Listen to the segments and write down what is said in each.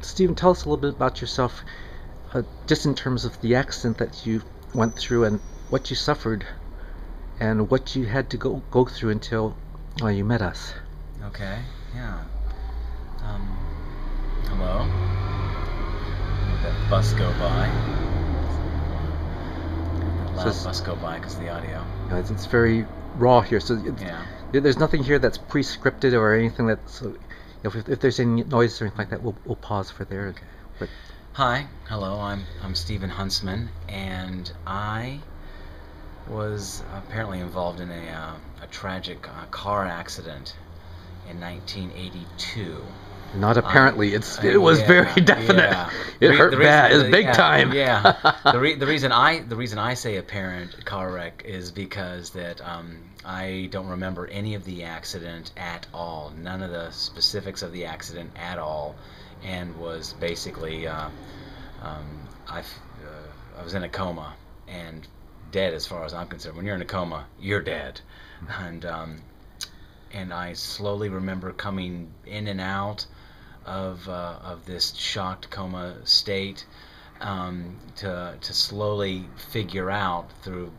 Steven, tell us a little bit about yourself, just in terms of the accident that you went through and what you suffered and what you had to go through until you met us. Okay, yeah. Hello. Let that bus go by. Let that bus go by because of the audio. You know, it's very raw here, so it's, yeah. There's nothing here that's pre-scripted or anything that's... You know, if there's any noise or anything like that, we'll pause for there. Okay. But hi, hello, I'm Steven Huntsman, and I was apparently involved in a tragic car accident in 1982. Not apparently, it was very definite. Yeah. It hurt bad. It was big time. Yeah. The reason I say apparent car wreck is because that I don't remember any of the accident at all. None of the specifics of the accident at all, and was basically I was in a coma and dead as far as I'm concerned. When you're in a coma, you're dead, and I slowly remember coming in and out of this shocked coma state, to slowly figure out through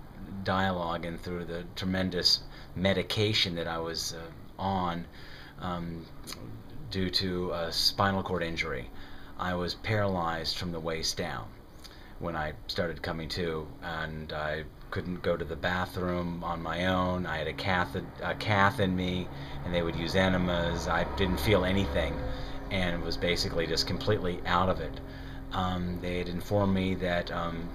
dialogue and through the tremendous medication that I was on due to a spinal cord injury. I was paralyzed from the waist down when I started coming to, and I couldn't go to the bathroom on my own. I had a cath in me, and they would use enemas. I didn't feel anything and was basically just completely out of it. They had informed me that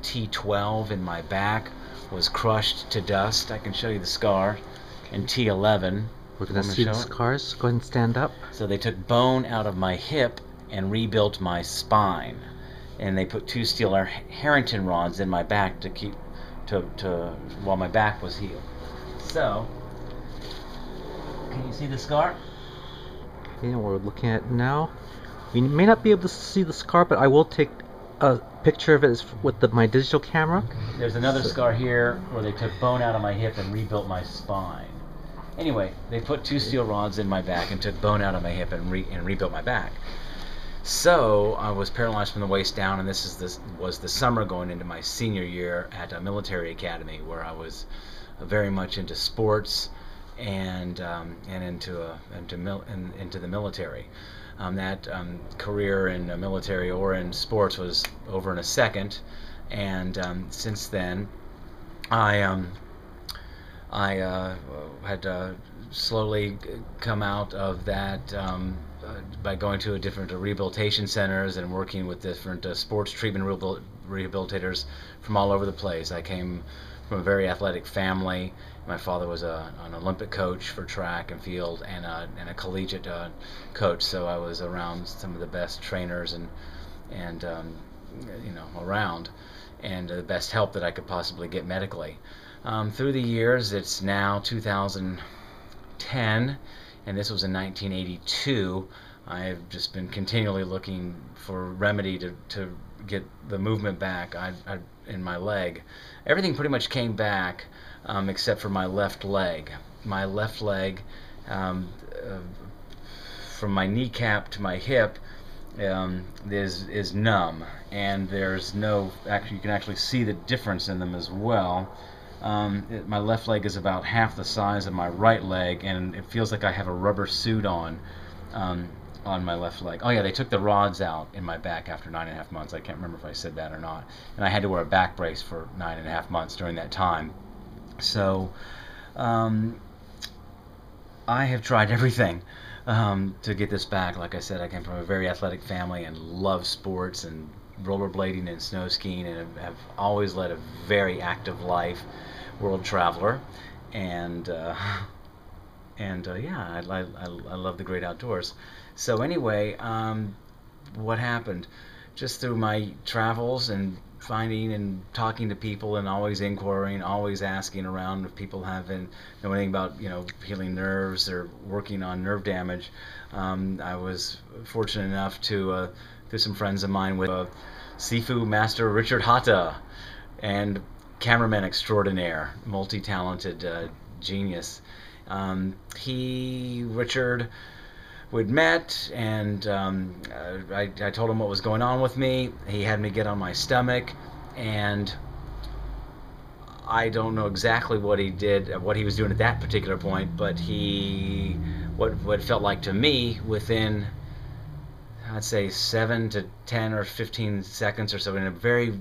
T12 in my back was crushed to dust. I can show you the scar. And T11. We're going to see the scars. Go ahead and stand up. So they took bone out of my hip and rebuilt my spine. And they put two steel Harrington rods in my back to keep while my back was healed. So, can you see the scar? Okay, we're looking at it now. We may not be able to see the scar, but I will take a picture of it with my digital camera. There's another scar here where they took bone out of my hip and rebuilt my spine. Anyway, they put two steel rods in my back and took bone out of my hip and rebuilt my back. So I was paralyzed from the waist down, and this was the summer going into my senior year at a military academy where I was very much into sports and into the military. That career in the military or in sports was over in a second, and since then I had slowly come out of that. By going to different rehabilitation centers and working with different sports treatment rehabilitators from all over the place. I came from a very athletic family. My father was an Olympic coach for track and field and a collegiate coach, so I was around some of the best trainers and you know, around, and the best help that I could possibly get medically. Through the years, it's now 2010. And this was in 1982. I've just been continually looking for remedy to get the movement back in my leg. Everything pretty much came back except for my left leg. My left leg, from my kneecap to my hip, is numb, and there's no actually, you can actually see the difference in them as well. My left leg is about half the size of my right leg, and it feels like I have a rubber suit on my left leg. Oh yeah, they took the rods out in my back after 9.5 months. I can't remember if I said that or not. And I had to wear a back brace for 9.5 months during that time. So I have tried everything to get this back. Like I said, I came from a very athletic family and love sports and rollerblading and snow skiing, and have always led a very active life, world traveler, and yeah, I love the great outdoors. So anyway, what happened? Just through my travels and finding and talking to people and always inquiring, always asking around if people know anything about, you know, healing nerves or working on nerve damage. I was fortunate enough to through some friends of mine with Sifu master Richard Hata, and cameraman extraordinaire, multi-talented genius. Richard We'd met, and I told him what was going on with me. He had me get on my stomach, and I don't know exactly what he did, what he was doing at that particular point, but he, what felt like to me, within, I'd say 7 to 10 or 15 seconds or so, in a very,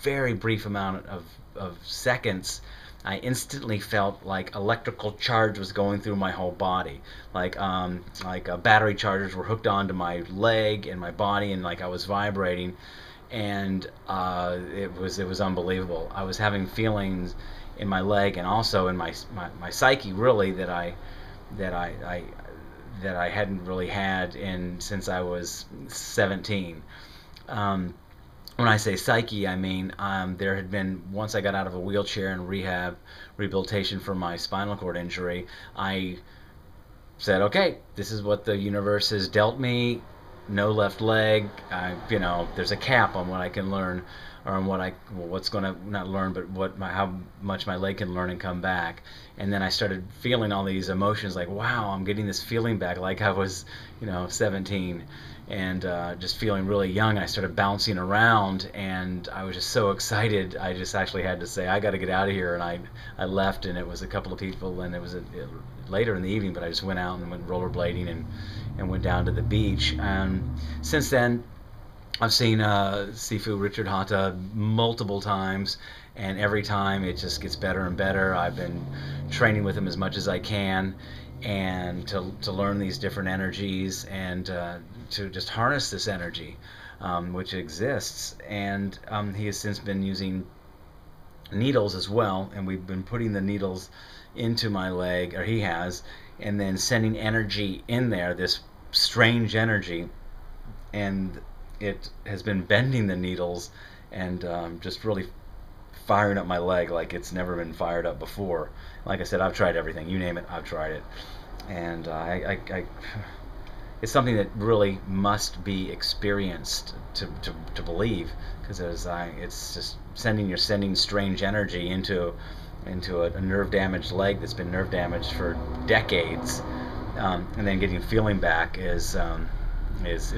very brief amount of seconds, I instantly felt like electrical charge was going through my whole body, like battery chargers were hooked onto my leg and my body, and like I was vibrating, and it was unbelievable. I was having feelings in my leg and also in my psyche, really, that I hadn't really had since I was 17. When I say psyche, I mean there had been, once I got out of a wheelchair and rehabilitation for my spinal cord injury, I said, okay, this is what the universe has dealt me. No left leg. You know, there's a cap on what I can learn, or on what's going to not learn, but how much my leg can learn and come back. And then I started feeling all these emotions, like, wow, I'm getting this feeling back, like I was, 17. And just feeling really young. I started bouncing around, and I was just so excited. I just actually had to say, I got to get out of here, and I left. And it was a couple of people, and it was later in the evening. But I just went out and went rollerblading and went down to the beach. Since then, I've seen Sifu Richard Hata multiple times, and every time it just gets better and better. I've been training with him as much as I can, and to learn these different energies, and to just harness this energy which exists. And he has since been using needles as well, and we've been putting the needles into my leg, or he has, and then sending energy in there, this strange energy, and it has been bending the needles and just really firing up my leg like it's never been fired up before. Like I said, I've tried everything. You name it, I've tried it. And it's something that really must be experienced to believe, because it's just you're sending strange energy into a nerve damaged leg that's been nerve damaged for decades, and then getting feeling back is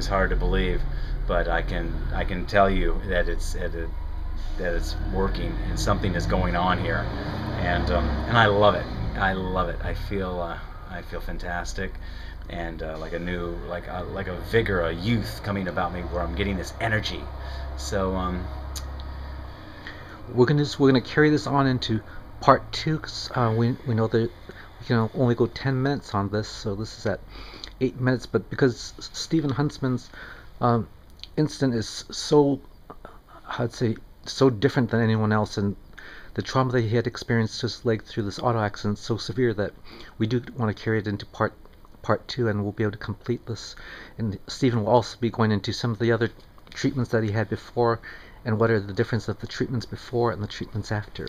hard to believe. But I can tell you that it's working, and something is going on here, and I love it. I love it. I feel fantastic, and like a new, like a vigor, a youth coming about me, where I'm getting this energy. So we're gonna carry this on into part 2, because we know that we can only go 10 minutes on this, so this is at 8 minutes. But because Steven Huntsman's incident is so, I'd say, so different than anyone else, and the trauma that he had experienced to his leg through this auto accident is so severe that we do want to carry it into part 2, and we'll be able to complete this. And Steven will also be going into some of the other treatments that he had before, and what are the difference of the treatments before and the treatments after.